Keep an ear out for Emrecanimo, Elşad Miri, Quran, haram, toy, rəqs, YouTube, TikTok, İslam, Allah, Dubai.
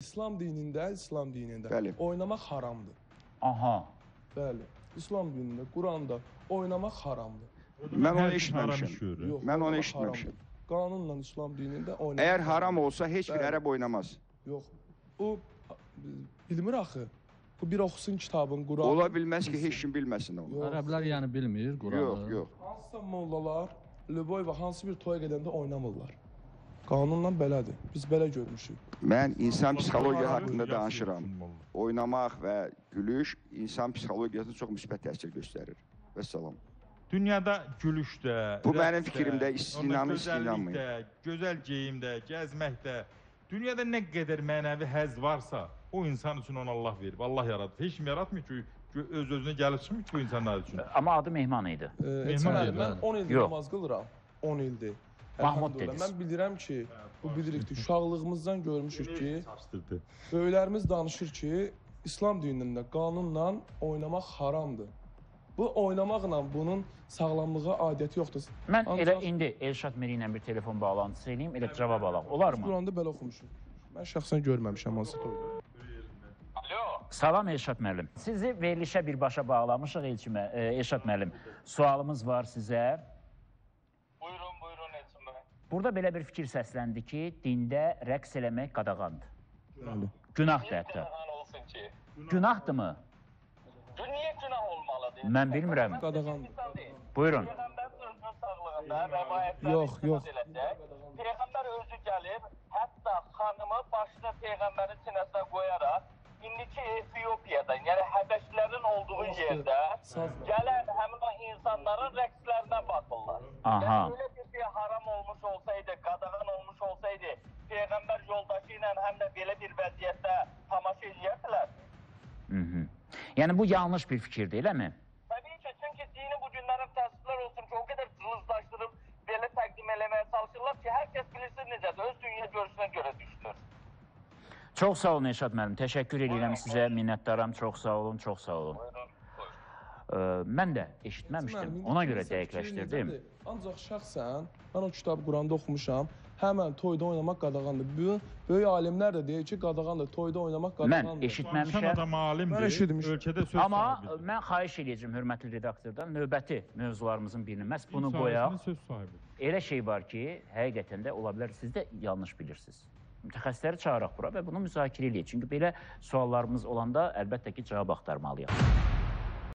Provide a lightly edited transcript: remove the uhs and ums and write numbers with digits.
İslam dinində bəli. Oynamaq haramdır. Aha. Bəli. İslam dinində, Quranda oynamaq haramdır. Mən onu eşitməmişəm. Mən onu eşitməmişəm. Qanunla İslam dinində oynamaq. Əgər haram olsa heç bir ərəb oynamaz. Yox. O bilmir axı. Bu bir oxusun kitabın, Quran. Ola bilməz ki, heç kim bilməsin onu. Ərəblər yəni bilmir Quranı. Yox, yox. Hansısa mollalar, Lüboy və hansı bir toya gedəndə oynamırlar. Qanunla belədir. Biz belə görmüşük. Mən insan psixologiyası haqqında danışıram. Oynamaq və gülüş insan psixologiyasına çox müsbət təsir göstərir. Vəssalam. Dünyada gülüş də, bu mənim fikrimdə, istinamı, gözəl geyimdə, gəzməkdə, dünyada nə qədər mənəvi həzz varsa, o insan üçün onu Allah verir. Allah yaradır. Heç kim yaratmır ki, öz-özünə gəlib çıxmır ki, bu insanlar üçün. Amma adı mehman idi. Mən 10 ildir namaz qılıram. 10 ildir. Mən bilirəm ki, bu bilirikdir, uşaqlığımızdan görmüşük ki, böyüklərimiz danışır ki, İslam dinində qanunla oynamaq haramdır. Bu oynamaqla bunun sağlamlığa adiyyəti yoxdur. Mən elə indi Elşad Mirini ilə bir telefon bağlantısı eləyim, elə cavab alaq. Olarmı? Quranda belə oxumuşum. Mən şəxsən görməmişəm hansı toyda. Alo. Salam Elşad müəllim. Sizi verilişə birbaşa bağlamışıq Elşad müəllim. Sualımız var sizə. Buyurun. Burada belə bir fikir səsləndi ki, dində rəqs eləmək qadağandır. Günahdır hətta. Günahdır mı? Niyə günah olmalıdır? Mən bilmirəm. Buyurun. Yox, yox. Peyğəmbər özü gəlib, hətta xanımı başına Peyğəmbərin sinəsinə qoyaraq, indiki Efiopiyada, yəni Həbəşlərin olduğu yerdə gələn həmin o insanların rəqslərinə baxırlar. Aha. Haram olmuş olsaydı, qadağan olmuş olsaydı, Peyğəmbər yoldaşı ilə həm də belə bir vəziyyətdə tamaşa edirdilər. Yəni bu yanlış bir fikirdir, eləmi? Təbii ki, çünki dini bu günlərin təsirlər olsun ki, o qədər cılızlaşdırıb belə təqdim eləməyə çalışırlar ki, hər kəs bilirsin necədir, öz dünya görüşünə görə düşdür. Çox sağ olun Elşad müəllim, təşəkkür edirəm sizə, minnətdaram, çox sağ olun, çox sağ olun. Mən də eşitməmişdim, ona görə dəqiqləşdirdim. Ancaq şəxsən, mən o kitab Quranda oxumuşam, həmən toyda oynamaq qadağandır. Böyük alimlər də deyir ki, qadağandır, toyda oynamaq qadağandır. Mən eşitməmişəm, mən eşitmişəm. Amma mən xahiş edəcəm hörmətli redaktordan, növbəti mövzularımızın birini məhz bunu qoyaq. Elə şey var ki, həqiqətən də ola bilər, siz də yanlış bilirsiniz. Mütəxəssisləri çağıraq bura və bunu müzakirə eləyək. Çünki belə suallarımız olanda əlbəttə ki, cavab axtarmalıyıq.